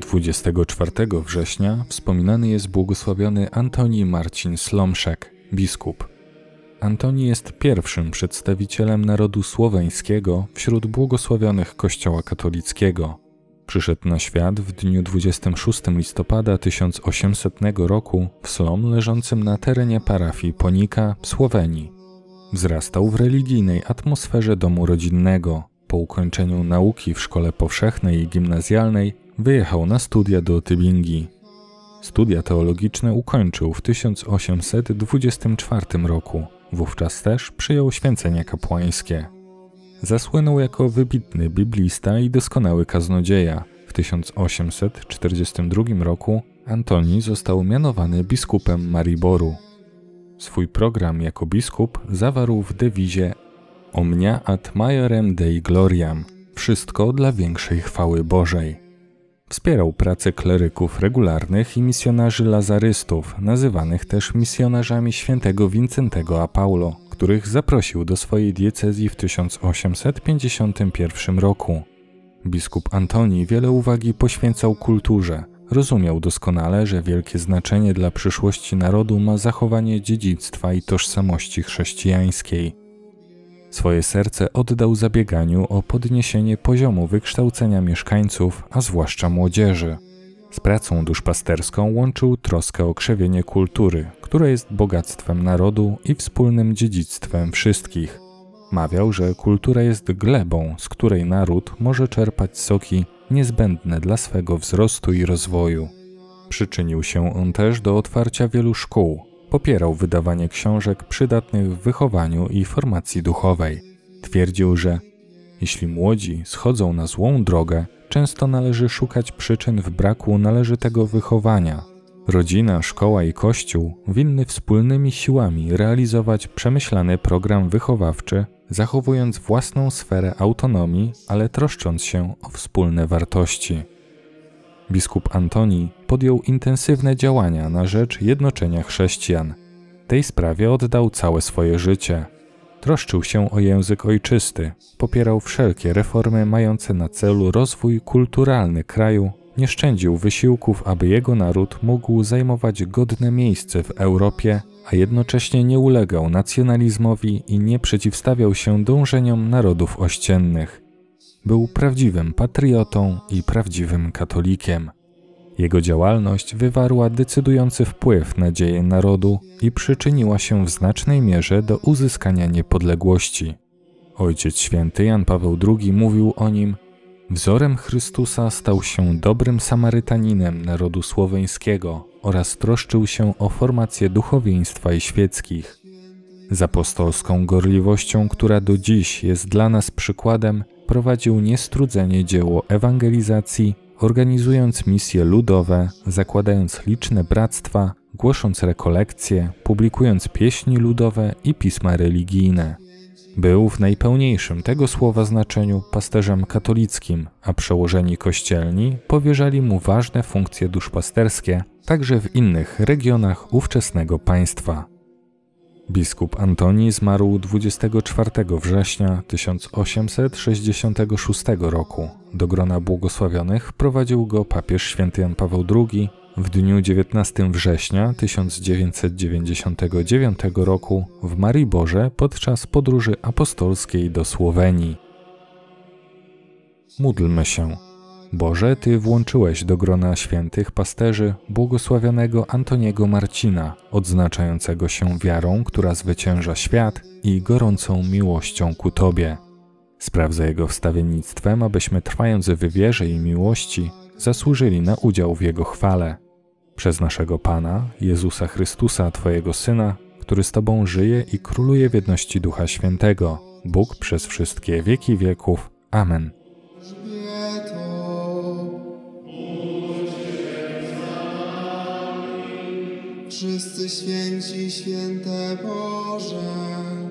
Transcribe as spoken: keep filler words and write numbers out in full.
dwudziestego czwartego września wspominany jest błogosławiony Antoni Marcin Slomszek, biskup. Antoni jest pierwszym przedstawicielem narodu słoweńskiego wśród błogosławionych Kościoła katolickiego. Przyszedł na świat w dniu dwudziestego szóstego listopada tysiąc osiemsetnego roku w Slom leżącym na terenie parafii Ponika w Słowenii. Wzrastał w religijnej atmosferze domu rodzinnego. Po ukończeniu nauki w szkole powszechnej i gimnazjalnej wyjechał na studia do Tübingi. Studia teologiczne ukończył w tysiąc osiemset dwudziestym czwartym roku. Wówczas też przyjął święcenia kapłańskie. Zasłynął jako wybitny biblista i doskonały kaznodzieja. W tysiąc osiemset czterdziestym drugim roku Antoni został mianowany biskupem Mariboru. Swój program jako biskup zawarł w dewizie Omnia Ad Maiorem Dei Gloriam – wszystko dla większej chwały Bożej. Wspierał pracę kleryków regularnych i misjonarzy lazarystów, nazywanych też misjonarzami świętego Wincentego a Paweł, których zaprosił do swojej diecezji w tysiąc osiemset pięćdziesiątym pierwszym roku. Biskup Antoni wiele uwagi poświęcał kulturze. Rozumiał doskonale, że wielkie znaczenie dla przyszłości narodu ma zachowanie dziedzictwa i tożsamości chrześcijańskiej. Swoje serce oddał zabieganiu o podniesienie poziomu wykształcenia mieszkańców, a zwłaszcza młodzieży. Z pracą duszpasterską łączył troskę o krzewienie kultury, które jest bogactwem narodu i wspólnym dziedzictwem wszystkich. Mawiał, że kultura jest glebą, z której naród może czerpać soki niezbędne dla swego wzrostu i rozwoju. Przyczynił się on też do otwarcia wielu szkół. Popierał wydawanie książek przydatnych w wychowaniu i formacji duchowej. Twierdził, że jeśli młodzi schodzą na złą drogę, często należy szukać przyczyn w braku należytego wychowania. Rodzina, szkoła i Kościół winny wspólnymi siłami realizować przemyślany program wychowawczy, zachowując własną sferę autonomii, ale troszcząc się o wspólne wartości. Biskup Antoni podjął intensywne działania na rzecz jednoczenia chrześcijan. Tej sprawie oddał całe swoje życie. Troszczył się o język ojczysty, popierał wszelkie reformy mające na celu rozwój kulturalny kraju, nie szczędził wysiłków, aby jego naród mógł zajmować godne miejsce w Europie, a jednocześnie nie ulegał nacjonalizmowi i nie przeciwstawiał się dążeniom narodów ościennych. Był prawdziwym patriotą i prawdziwym katolikiem. Jego działalność wywarła decydujący wpływ na dzieje narodu i przyczyniła się w znacznej mierze do uzyskania niepodległości. Ojciec Święty Jan Paweł drugi mówił o nim: wzorem Chrystusa stał się dobrym Samarytaninem narodu słoweńskiego oraz troszczył się o formację duchowieństwa i świeckich. Z apostolską gorliwością, która do dziś jest dla nas przykładem, prowadził niestrudzenie dzieło ewangelizacji, organizując misje ludowe, zakładając liczne bractwa, głosząc rekolekcje, publikując pieśni ludowe i pisma religijne. Był w najpełniejszym tego słowa znaczeniu pasterzem katolickim, a przełożeni kościelni powierzali mu ważne funkcje duszpasterskie także w innych regionach ówczesnego państwa. Biskup Antoni zmarł dwudziestego czwartego września tysiąc osiemset sześćdziesiątego szóstego roku. Do grona błogosławionych prowadził go papież Święty Jan Paweł drugi w dniu dziewiętnastego września tysiąc dziewięćset dziewięćdziesiątego dziewiątego roku w Mariborze podczas podróży apostolskiej do Słowenii. Módlmy się. Boże, Ty włączyłeś do grona świętych pasterzy błogosławionego Antoniego Marcina, odznaczającego się wiarą, która zwycięża świat i gorącą miłością ku Tobie. Spraw za jego wstawiennictwem, abyśmy trwając w wierze i miłości zasłużyli na udział w Jego chwale. Przez naszego Pana, Jezusa Chrystusa, Twojego Syna, który z Tobą żyje i króluje w jedności Ducha Świętego, Bóg przez wszystkie wieki wieków. Amen. Wszyscy święci, święte Boże.